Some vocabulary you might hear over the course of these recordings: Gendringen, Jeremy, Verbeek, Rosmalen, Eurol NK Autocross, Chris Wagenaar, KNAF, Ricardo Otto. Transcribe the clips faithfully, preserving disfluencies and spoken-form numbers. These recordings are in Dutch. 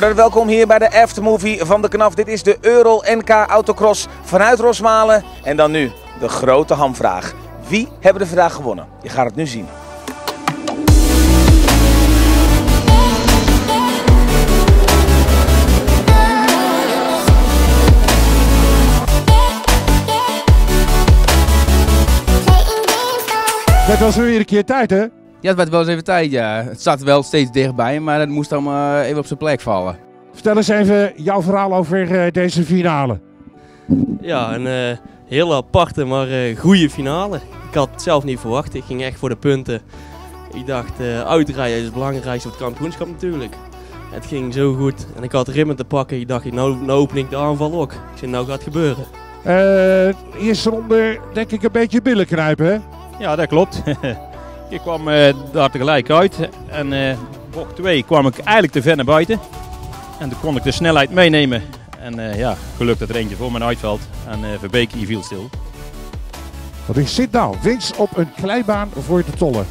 Maar welkom hier bij de aftermovie van de K N A F. Dit is de Eurol N K Autocross vanuit Rosmalen. En dan nu de grote hamvraag. Wie hebben er vandaag gewonnen? Je gaat het nu zien. Het was weer een keer tijd, hè? Ja, het werd wel eens even tijd, ja. Het zat wel steeds dichtbij, maar het moest allemaal even op zijn plek vallen. Vertel eens even jouw verhaal over deze finale. Ja, een uh, hele aparte, maar uh, goede finale. Ik had het zelf niet verwacht. Ik ging echt voor de punten. Ik dacht, uh, uitrijden is het belangrijkste voor het kampioenschap natuurlijk. Het ging zo goed en ik had rimmen te pakken. Ik dacht, nou, nou open ik de aanval ook. Ik zei, nou gaat het gebeuren. Uh, eerste ronde denk ik een beetje billen knijpen, hè? Ja, dat klopt. Ik kwam uh, daar tegelijk uit en uh, bocht twee kwam ik eigenlijk te ver naar buiten. En toen kon ik de snelheid meenemen. En uh, ja, gelukkig dat er eentje voor mijn uitvalt en uh, Verbeek hier viel stil. Wat is dit nou? Winst op een kleibaan voor de tollen.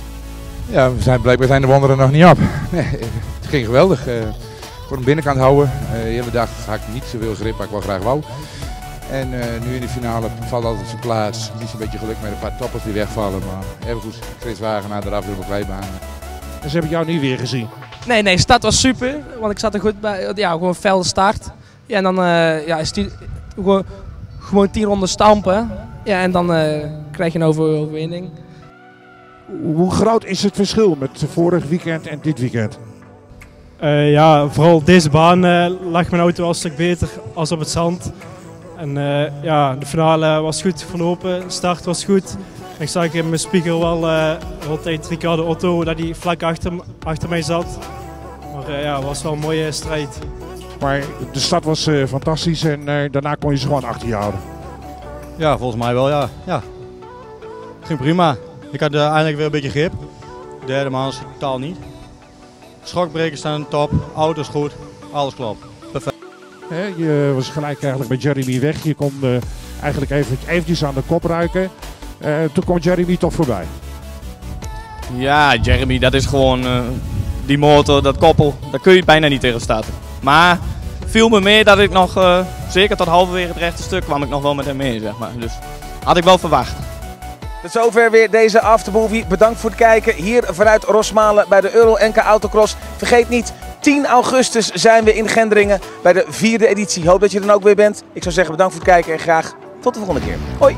Ja, we zijn, blijkbaar zijn de wanderen nog niet op. Nee, het ging geweldig. Uh, ik kon hem binnenkant houden. Uh, de hele dag had ik niet zoveel grip, maar ik wel graag wou. En uh, nu in de finale valt altijd zijn plaats. Het is een beetje geluk met een paar toppers die wegvallen. Maar even goed, Chris Wagenaar eraf door de kleibaan. En ze hebben jou nu weer gezien? Nee, nee, de start was super. Want ik zat er goed bij. Ja, gewoon fel start. Ja, en dan uh, ja, is die, gewoon, gewoon tien ronden stampen. Ja, en dan uh, krijg je een overwinning. Hoe groot is het verschil met vorig weekend en dit weekend? Uh, ja, vooral deze baan uh, lag mijn auto al een stuk beter als op het zand. En uh, ja, de finale was goed verlopen, de start was goed. Ik zag in mijn spiegel wel uh, altijd Ricardo Otto, dat hij vlak achter, achter mij zat. Maar uh, ja, het was wel een mooie strijd. Maar de start was uh, fantastisch en uh, daarna kon je ze gewoon achter je houden. Ja, volgens mij wel, ja. ja. Ging prima. Ik had uh, eindelijk weer een beetje grip. De derde maand is totaal niet. Schokbrekers staan top, auto's goed, alles klopt. He, je was gelijk eigenlijk bij Jeremy weg. Je kon uh, eigenlijk even, eventjes aan de kop ruiken. Uh, toen kwam Jeremy toch voorbij. Ja, Jeremy, dat is gewoon uh, die motor, dat koppel. Daar kun je bijna niet tegen staan. Maar viel me meer dat ik nog, uh, zeker tot halverwege het rechte stuk, kwam ik nog wel met hem mee, zeg maar. Dus had ik wel verwacht. Tot zover weer deze aftermovie. Bedankt voor het kijken hier vanuit Rosmalen bij de Eurol N K Autocross. Vergeet niet, tien augustus zijn we in Gendringen bij de vierde editie. Hoop dat je er dan ook weer bent. Ik zou zeggen bedankt voor het kijken en graag tot de volgende keer. Hoi!